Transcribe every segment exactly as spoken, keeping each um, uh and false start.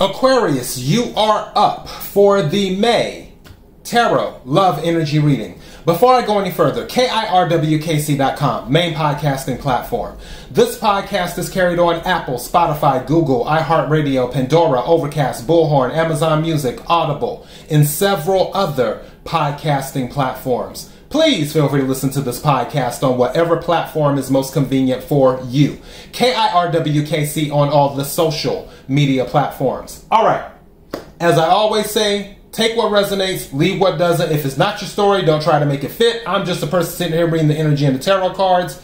Aquarius, you are up for the May Tarot Love Energy Reading. Before I go any further, K I R W K C dot com, main podcasting platform. This podcast is carried on Apple, Spotify, Google, iHeartRadio, Pandora, Overcast, Bullhorn, Amazon Music, Audible, and several other podcasting platforms. Please feel free to listen to this podcast on whatever platform is most convenient for you. K I R W K C on all the social media platforms. All right. As I always say, take what resonates, leave what doesn't. If it's not your story, don't try to make it fit. I'm just a person sitting here reading the energy and the tarot cards.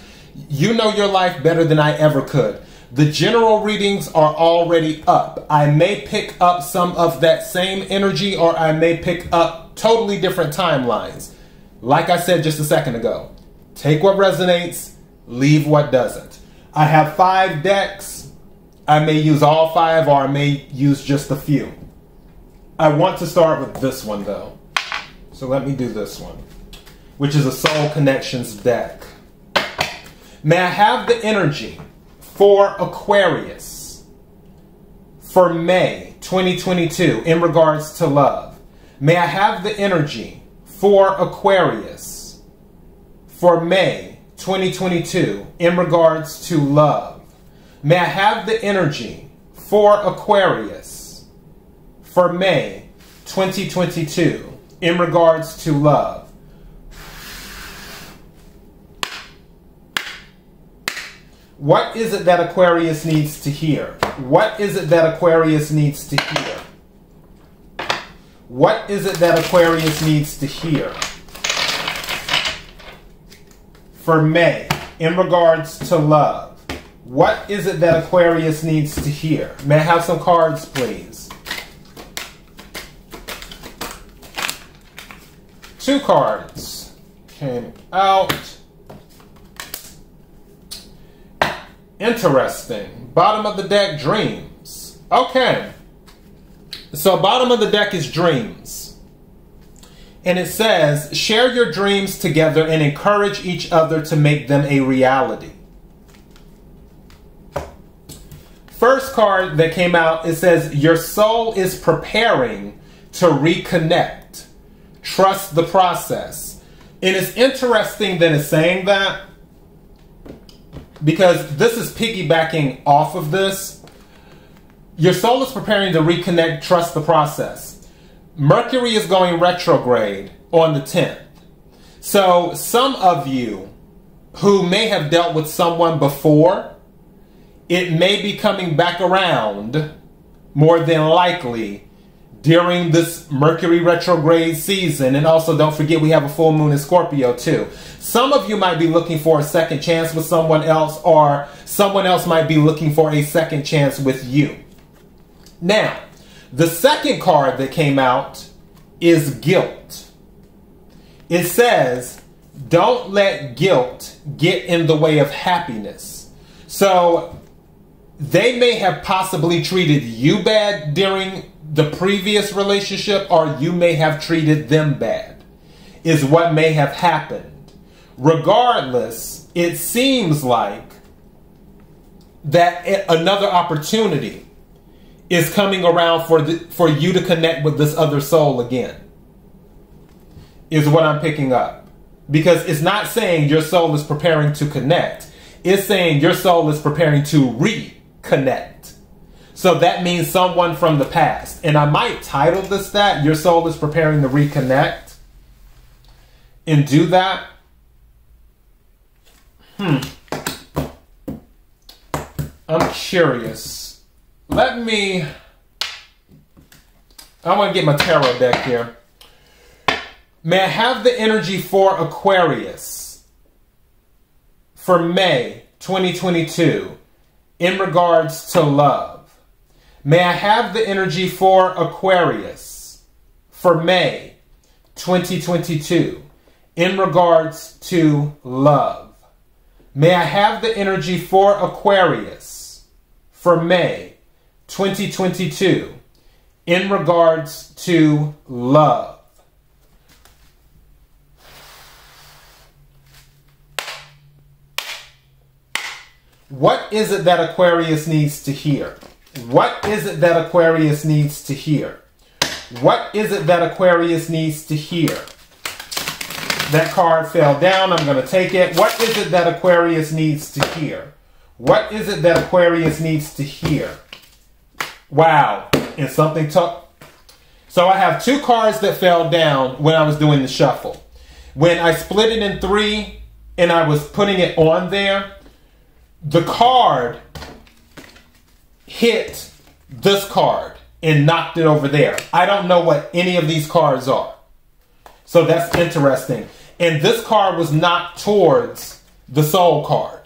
You know your life better than I ever could. The general readings are already up. I may pick up some of that same energy, or I may pick up totally different timelines. Like I said just a second ago, take what resonates, leave what doesn't. I have five decks. I may use all five, or I may use just a few. I want to start with this one, though. So let me do this one, which is a Soul Connections deck. May I have the energy for Aquarius for May twenty twenty-two in regards to love? May I have the energy for Aquarius for May twenty twenty-two in regards to love? May I have the energy for Aquarius for May twenty twenty-two in regards to love? What is it that Aquarius needs to hear? What is it that Aquarius needs to hear? What is it that Aquarius needs to hear for May in regards to love? What is it that Aquarius needs to hear? May I have some cards, please? Two cards came out. Interesting. Bottom of the deck, dreams. Okay. So bottom of the deck is dreams. And it says, share your dreams together and encourage each other to make them a reality. First card that came out, it says, your soul is preparing to reconnect. Trust the process. And it's interesting that it's saying that, because this is piggybacking off of this. Your soul is preparing to reconnect, trust the process. Mercury is going retrograde on the tenth. So some of you who may have dealt with someone before, it may be coming back around more than likely during this Mercury retrograde season. And also, don't forget, we have a full moon in Scorpio too. Some of you might be looking for a second chance with someone else, or someone else might be looking for a second chance with you. Now, the second card that came out is guilt. It says, don't let guilt get in the way of happiness. So they may have possibly treated you bad during the previous relationship, or you may have treated them bad, is what may have happened. Regardless, it seems like that another opportunity is coming around for the, for you to connect with this other soul again, is what I'm picking up. Because it's not saying your soul is preparing to connect. It's saying your soul is preparing to reconnect. So that means someone from the past. And I might title this that, your soul is preparing to reconnect. And do that. Hmm. I'm curious. Let me, I want to get my tarot deck here. May I have the energy for Aquarius for May twenty twenty-two in regards to love? May I have the energy for Aquarius for May twenty twenty-two in regards to love? May I have the energy for Aquarius for May twenty twenty-two in regards to love? What is it that Aquarius needs to hear? What is it that Aquarius needs to hear? What is it that Aquarius needs to hear? That card fell down. I'm going to take it. What is it that Aquarius needs to hear? What is it that Aquarius needs to hear? Wow. And something tough. So I have two cards that fell down when I was doing the shuffle. When I split it in three and I was putting it on there, the card hit this card and knocked it over there. I don't know what any of these cards are. So that's interesting. And this card was knocked towards the soul card.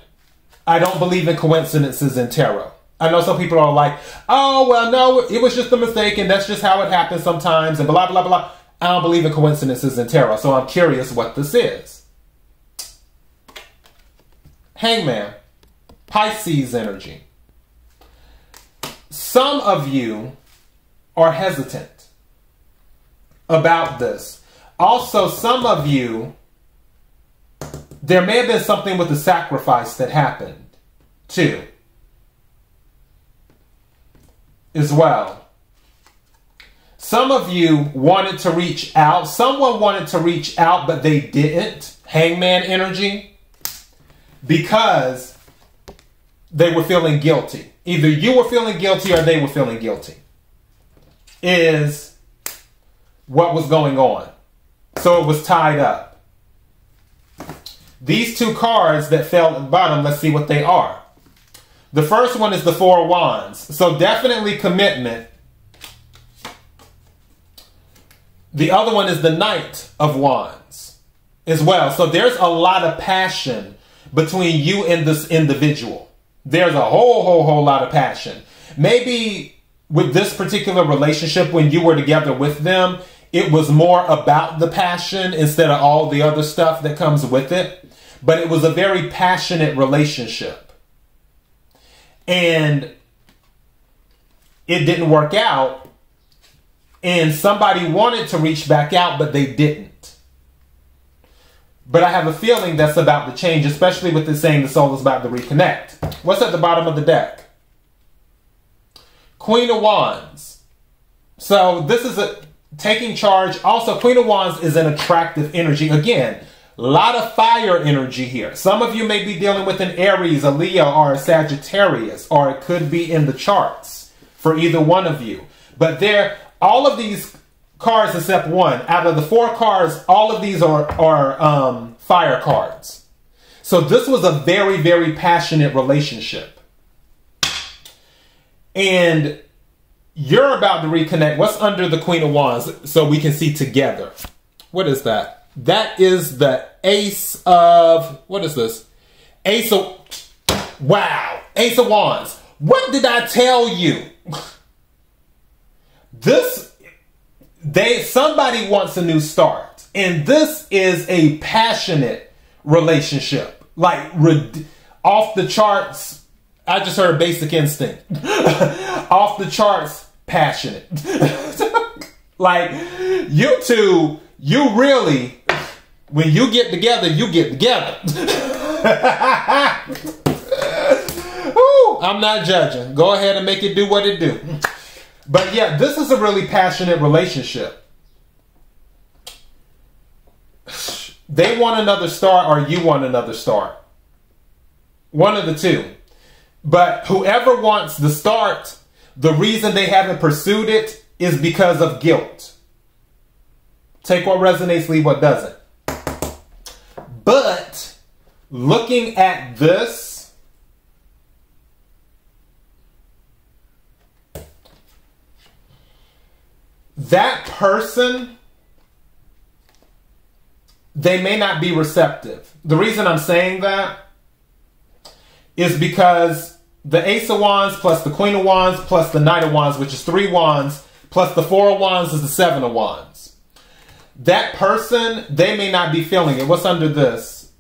I don't believe in coincidences in tarot. I know some people are like, oh, well, no, it was just a mistake and that's just how it happens sometimes and blah, blah, blah. I don't believe in coincidences in tarot, so I'm curious what this is. Hangman, Pisces energy. Some of you are hesitant about this. Also, some of you, there may have been something with the sacrifice that happened too, as well. Some of you wanted to reach out. Someone wanted to reach out, but they didn't. Hangman energy. Because they were feeling guilty. Either you were feeling guilty or they were feeling guilty is what was going on. So it was tied up. These two cards that fell at the bottom, let's see what they are. The first one is the Four of Wands. So definitely commitment. The other one is the Knight of Wands as well. So there's a lot of passion between you and this individual. There's a whole, whole, whole lot of passion. Maybe with this particular relationship, when you were together with them, it was more about the passion instead of all the other stuff that comes with it. But it was a very passionate relationship. And it didn't work out. And somebody wanted to reach back out, but they didn't. But I have a feeling that's about to change, especially with this saying the soul is about to reconnect. What's at the bottom of the deck? Queen of Wands. So this is a... taking charge. Also, Queen of Wands is an attractive energy. Again, a lot of fire energy here. Some of you may be dealing with an Aries, a Leo, or a Sagittarius, or it could be in the charts for either one of you. But there, all of these cards except one, out of the four cards, all of these are, are um, fire cards. So this was a very, very passionate relationship. And you're about to reconnect. What's under the Queen of Wands so we can see together? What is that? That is the Ace of... What is this? Ace of... Wow. Ace of Wands. What did I tell you? This... They, somebody wants a new start. And this is a passionate relationship. Like, off the charts... I just heard Basic Instinct. Off the charts... passionate. Like, you two, you really, when you get together, you get together. Woo, I'm not judging. Go ahead and make it do what it do. But yeah, this is a really passionate relationship. They want another star or you want another star. One of the two. But whoever wants the start, the reason they haven't pursued it is because of guilt. Take what resonates, leave what doesn't. But looking at this, that person, they may not be receptive. The reason I'm saying that is because the Ace of Wands plus the Queen of Wands plus the Knight of Wands, which is three wands, plus the Four of Wands is the Seven of Wands. That person, they may not be feeling it. What's under this?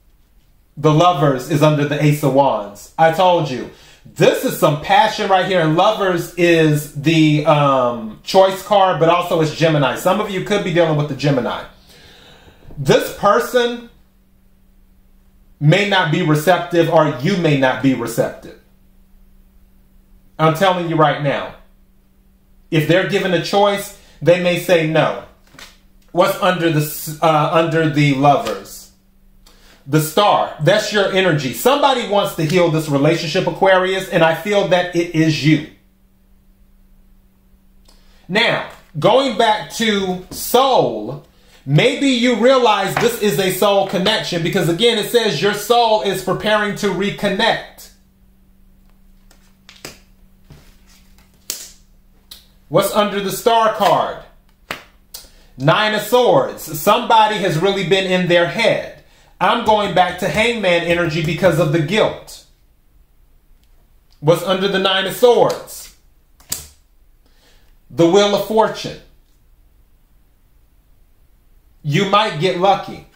The Lovers is under the Ace of Wands. I told you. This is some passion right here. And Lovers is the um, choice card, but also it's Gemini. Some of you could be dealing with the Gemini. This person may not be receptive or you may not be receptive. I'm telling you right now. If they're given a choice, they may say no. What's under the uh, under the lovers? The star. That's your energy. Somebody wants to heal this relationship, Aquarius, and I feel that it is you. Now, going back to soul, maybe you realize this is a soul connection because, again, it says your soul is preparing to reconnect. What's under the star card? Nine of Swords. Somebody has really been in their head. I'm going back to hangman energy because of the guilt. What's under the Nine of Swords? The Wheel of Fortune. You might get lucky.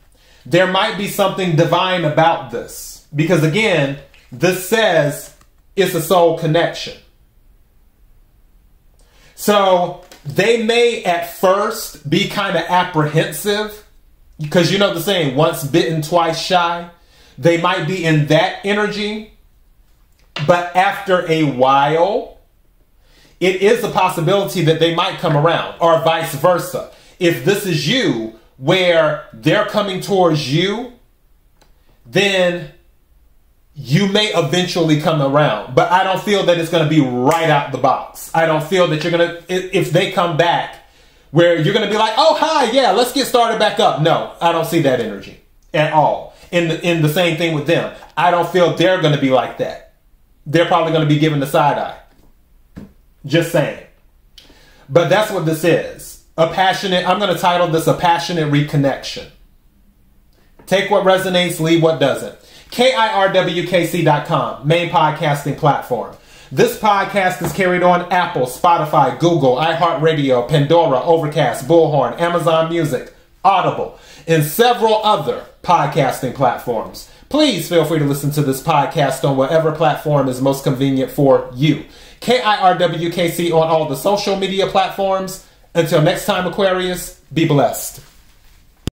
There might be something divine about this. Because again, this says it's a soul connection. So they may at first be kind of apprehensive because, you know, the saying, once bitten, twice shy. They might be in that energy. But after a while, it is a possibility that they might come around, or vice versa. If this is you where they're coming towards you, then you may eventually come around, but I don't feel that it's going to be right out the box. I don't feel that you're going to, if they come back, where you're going to be like, oh, hi, yeah, let's get started back up. No, I don't see that energy at all. And in the, in the same thing with them. I don't feel they're going to be like that. They're probably going to be given the side eye. Just saying. But that's what this is. A passionate, I'm going to title this a passionate reconnection. Take what resonates, leave what doesn't. K I R W K C dot com, main podcasting platform. This podcast is carried on Apple, Spotify, Google, iHeartRadio, Pandora, Overcast, Bullhorn, Amazon Music, Audible, and several other podcasting platforms. Please feel free to listen to this podcast on whatever platform is most convenient for you. K I R W K C on all the social media platforms. Until next time, Aquarius, be blessed.